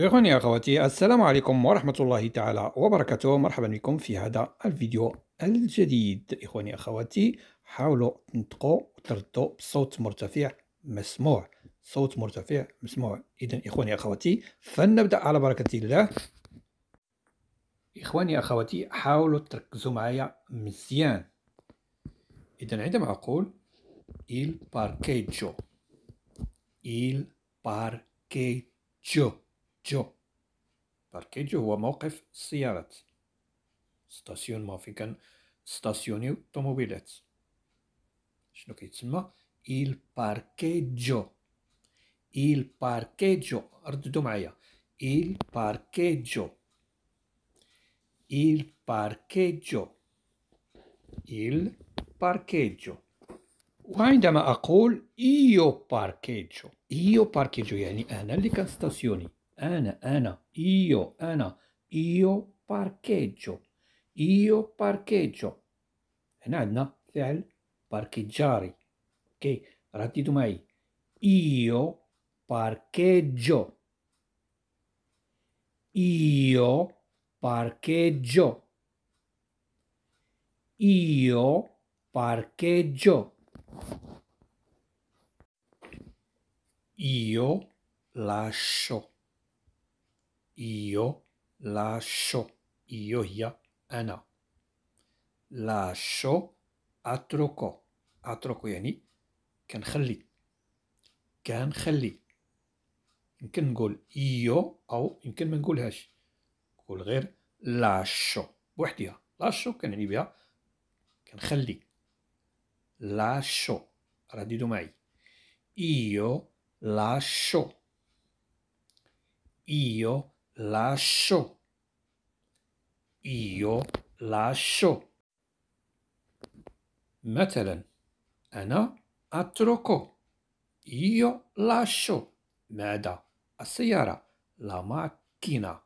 إخواني أخواتي، السلام عليكم ورحمة الله تعالى وبركاته. مرحبا بكم في هذا الفيديو الجديد. إخواني أخواتي، حاولوا تنطقوا وتردوا بصوت مرتفع مسموع، صوت مرتفع مسموع. إذن إخواني أخواتي فلنبدأ على بركة الله. إخواني أخواتي حاولوا تركزوا معايا مزيان. إذن عندما أقول il parcheggio، il parcheggio، باركيجو هو موقف السيارات، ستاسيون ما في كان ستاسيونيو طوموبيلات. شنو كيتسمى؟ إل باركيجو، إل باركيجو. رددو معايا، إل باركيجو، إل باركيجو، إل باركيجو. وعندما أقول إيو باركيجو، إيو باركيجو يعني أنا اللي كان ستاسيوني، أنا إيو، أنا إيو باركيجو، إيو باركيجو. هنا عندنا فعل باركيجاري. أوكي، رددوا معي، إيو باركيجو، إيو باركيجو، إيو باركيجو. Io lascio، io lascio، io هي أنا، lascio أتركه، أتركه يعني كنخلي. يمكن نقول إيو أو يمكن ما نقولهاش، نقول غير lascio بوحدها. lascio كنعني بها كنخلي. lascio، رددوا معي، io lascio، io lascio، io lascio. مثلا أنا أتركه، io lascio ماذا؟ السيارة، la macchina،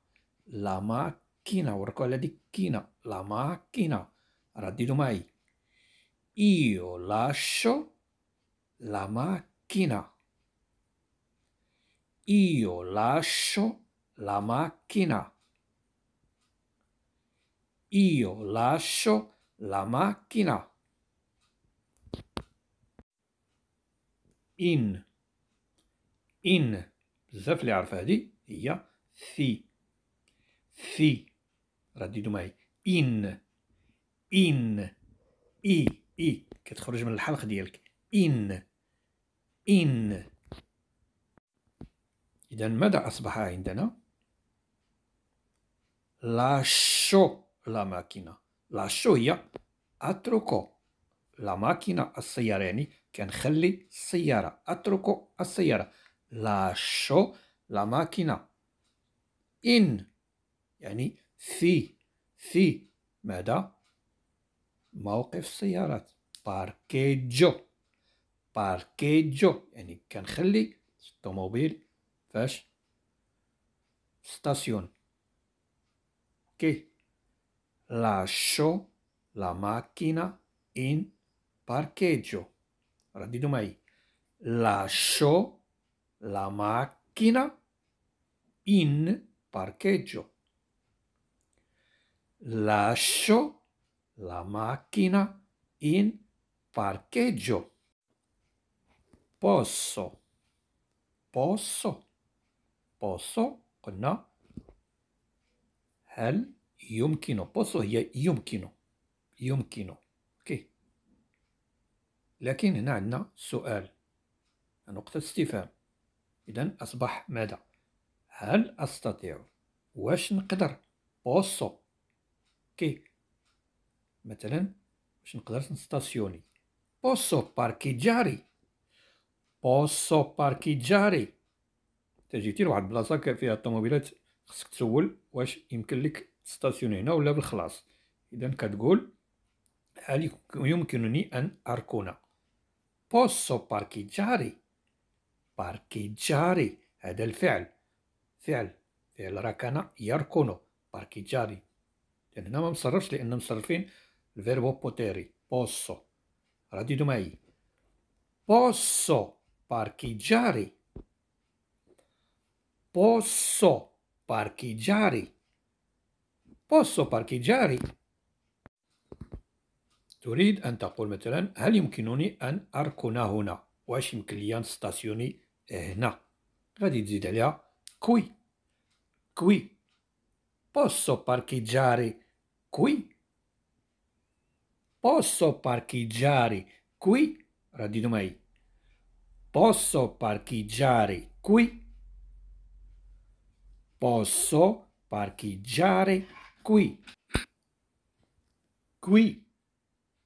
la macchina. وركوا على ديك كينا، la macchina. رددوا معي، io lascio la macchina، io lascio la macchina، io lascio la macchina. in بزاف اللي عارفه هادي هي في. رددوا معي، in اي إي كتخرج من الحلق ديالك. إن إذا ماذا أصبح عندنا؟ لاشو لا ماكينة. لاشو هي أتركو، لا ماكينة السيارة، يعني كنخلي السيارة، أتركو السيارة، لاشو لا ماكينة. إن يعني في ماذا؟ موقف السيارات، باركيجو يعني كنخلي الطوموبيل فاش ستاسيون. اوكي، لاشو لا ماكينا ان باركيجو. رددوا معي، لاشو لا ماكينا ان باركيجو، لاشو la macchina in parcheggio. posso قلنا هل يمكن. posso هي يمكن. اوكي، لكن هنا عندنا سؤال، نقطة استفهام. إذا أصبح ماذا؟ هل أستطيع، واش نقدر. posso اوكي، مثلا باش نقدر نستاسيوني، posso parcheggiare، posso parcheggiare. تجيتي لواحد البلاصه فيها الطوموبيلات، خصك تسول واش يمكن لك تستاسيوني هنا ولا بالخلاص. اذا كتقول هل يمكنني ان اركن، posso parcheggiare. parcheggiare هذا الفعل، فعل ركن، يركن، parcheggiare. يعني هنا ما مصرفش لان مصرفين الفيربو بوتيري، posso. رددوا معي، posso parcheggiare، posso parcheggiare. Posso parcheggiare. تريد أن تقول مثلا هل يمكنني أن أركن هنا؟ واش يمكن لي نستاسيوني هنا؟ غادي تزيد عليها كوي. كوي. Posso parcheggiare qui. Posso parcheggiare qui. رددوا معي. Posso parcheggiare qui. Posso parcheggiare qui. Qui.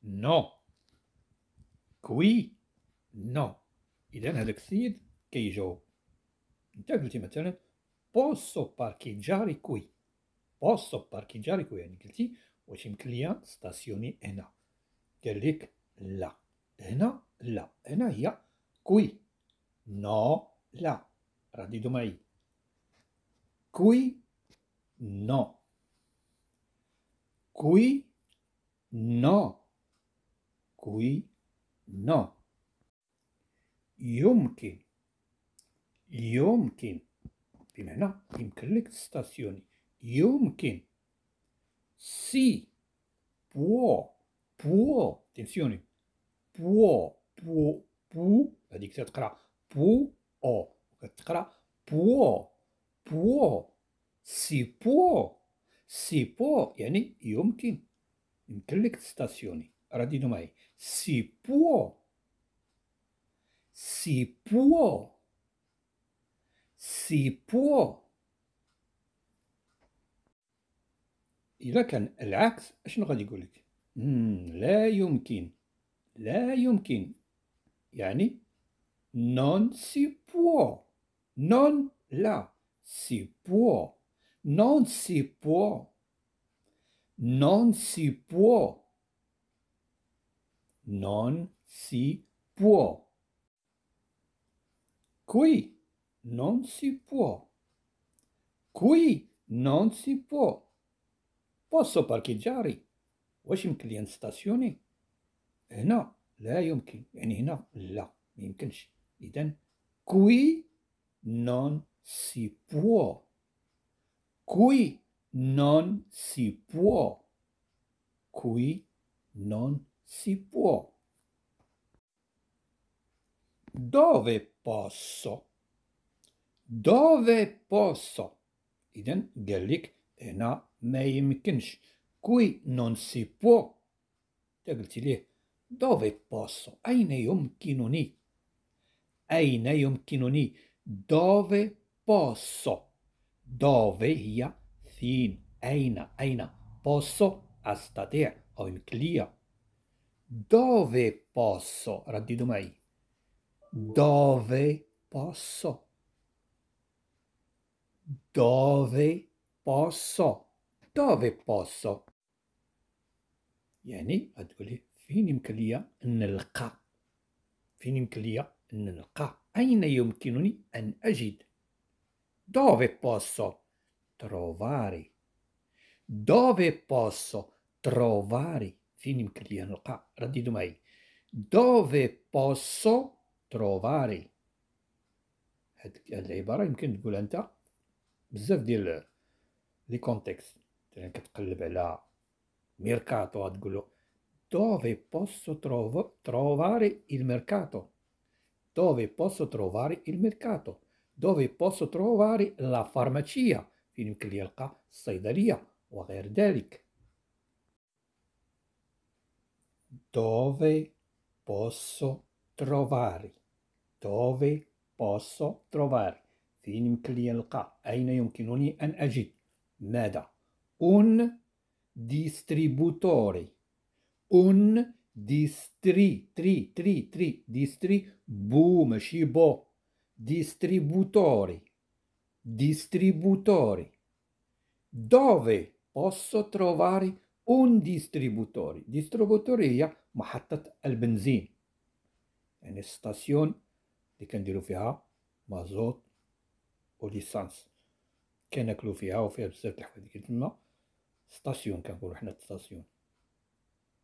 No. Qui. No. إذن هذا السيد كيجاوب. أنت قلتي مثلا Posso parcheggiare qui. Posso parcheggiare qui. يعني قلتي واش يمكن ليا ستاسيوني هنا؟ قال لك لا. هنا لا. هنا هي كوي. نو لا. رددوا معي. كوي نو. كوي نو. كوي نو. يمكن. يمكن. بمعنى يمكن لك تستاسيوني. يمكن. سي. بو. بو. تنسيوني. بو. بو. بو. هذيك تتقرا بو او. كتقرا بو. بو. سي بو. سي بو. يعني يمكن. يمكن لك تستاسيوني. رددوا معي. سي بو. سي بو. سي بو. إذا كان العكس شنو غادي يقول لك؟ لا يمكن. لا يمكن يعني نون سي بو. نون لا. سي بو. نون سي بو. نون سي بو. نون سي بو. كوي نون سي بو. كوي نون سي بو. Posso parcheggiare. واش يمكن لي نستاسيوني هنا؟ لا يمكن. يعني هنا لا ما يمكنش. إذن كوي نون سي بو. كوي نون سي بو. كوي نون سي بو. Dove posso. Dove posso. إذن قال لك هنا ما يمكنش. كوي نون سي بو. قلت ليه دوفي بوسو. أين يمكنني. أين يمكنني. دوفي بوسو. دوفي هي فين. أين. أين. بوسو أستطيع أو يمكن لي. دوفي بوسو. رددوا معي. دوفي بوسو. دوفي بوسو. Dove posso يعني غتقولي فين يمكن ليا نلقى. فين يمكن ليا نلقى. أين يمكنني أن أجد. Dove posso trovare. Dove posso trovare. فين يمكن ليا نلقى. رددوا معي. Dove posso trovare. هاد العبارة يمكن تقولها أنت بزاف ديال لي كونتكست. يعني كتقلب على ميركاتو غتقول له dove posso trovare il mercato. Dove posso trovare il mercato. Dove posso trovare la farmacia. فين يمكن لي نلقى الصيدلية وغير ذلك. Dove posso trovare. Dove posso trovare. فين يمكن لي نلقى. أين يمكنني أن أجد. ماذا؟ un distributore. Un distribu ماشي بو. Distributore. Distributore. Dove posso trovare un distributore. distributore هي محطة البنزين. يعني ستاسيون اللي كنديرو فيها مازوت وليسانس. كناكلو فيها وفيها بزاف د الحوايج. كي تما ستاسيون كنقولو حنا ستاسيون.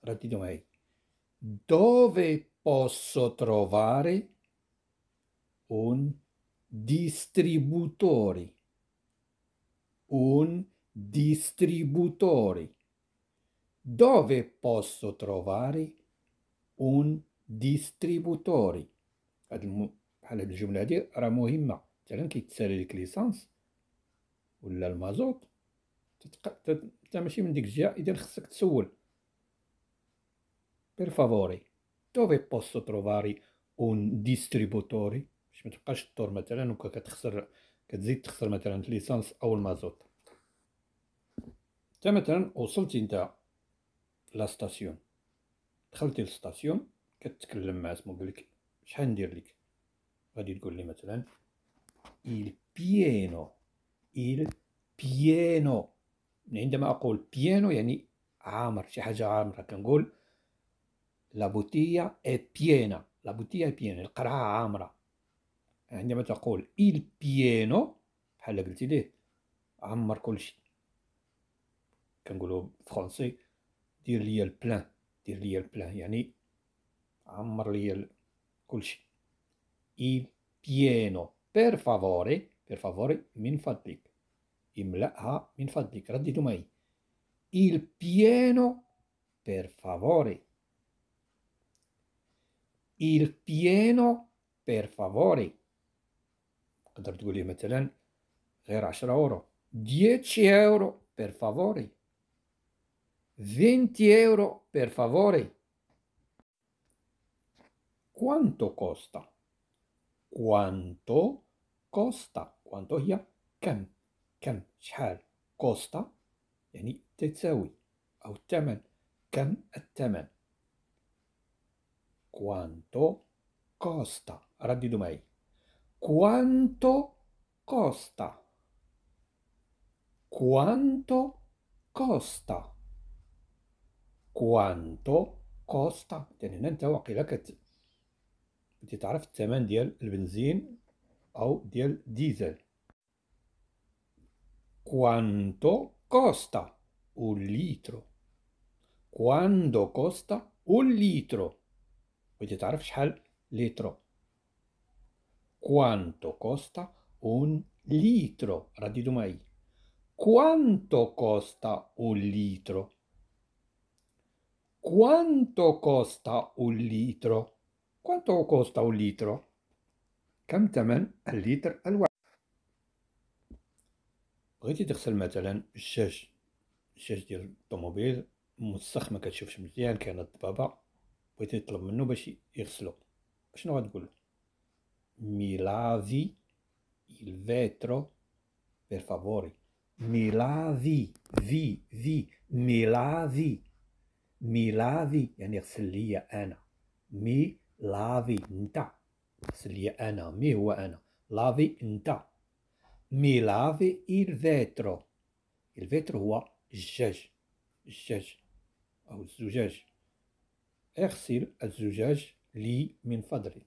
رددو معايا. Dove posso trovare un distributore. un distributore. Dove posso trovare un distributore؟ بحال هاد الجملة هادي راه مهمة. مثلا كيتسالى ليك ليسانس ولا المازوط، انت ماشي من ديك الجهة، إذا خصك تسول. Per favore, dove posso trovare un distributore؟ باش متبقاش تطور مثلا وكا كتزيد تخسر مثلا الليسانس أو المازوط. انت مثلا وصلتي انت لاستاسيون، دخلتي للستاسيون، كتكلم مع اسمو، قالك شحال ندير لك؟ غادي تقول لي مثلا il pieno. il pieno، عندما اقول pieno يعني عامر، شي حاجه عامره. كنقول la bottiglia è piena. la bottiglia è piena، القرعه عامره. عندما تقول il pieno بحال قلتي ليه عمر كلشي. كنقولوا بالفرنسي دير ليا البلان، دير ليا البلان يعني عمر ليا كلشي. il pieno. per favore، per favore من فضلك، املأها من فضلك. رددوا معي il pieno per favore. il pieno per favore. تقدر تقول لي مثلا غير 10 يورو، 10 يورو per favore، 20 euro per favore. Quanto costa؟ quanto costa، quanto هي كم شحال، costa يعني تساوي أو الثمن، كم الثمن. quanto costa، رددوا معي quanto costa، quanto costa، quanto costa. يعني هنا انت واقيلا كتعرف الثمن ديال البنزين او ديال الديزل. quanto costa un litro، quando costa un litro، بغيتي تعرف شحال ليترو. quanto costa un litro، رددوا معي quanto costa un litro، quanto costa un litro. quanto costa un litro، كم ثمن اللتر الواحد. بغيتي تغسل مثلا الشاش ديال الطوموبيل موسخ، ما كتشوفش مزيان، كاين الضبابه، بغيتي تطلب منه باش يغسلو، شنو غتقول له؟ mi lavi il vetro per favore. mi lavi mi lavi يعني اغسل ليا انا. مي لافي انت، اغسل ليا انا، مي هو انا، لافي انت. مي لافي الفيترو، الفيترو هو الزجاج او الزجاج. اغسل الزجاج لي من فضلك،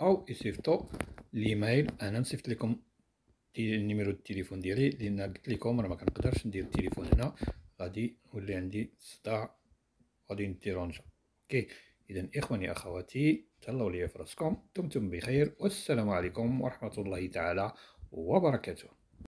او يصيفطوا الايميل. انا نصيفط لكم النيميرو التليفون ديالي، لان قلت لكم راه ما كنقدرش ندير التليفون هنا، غادي يولي عندي صداع، غادي نتيرونجا. اوكي، اذا اخواني اخواتي تهلاو ليا في راسكم، دمتم بخير، والسلام عليكم ورحمه الله تعالى وبركاته.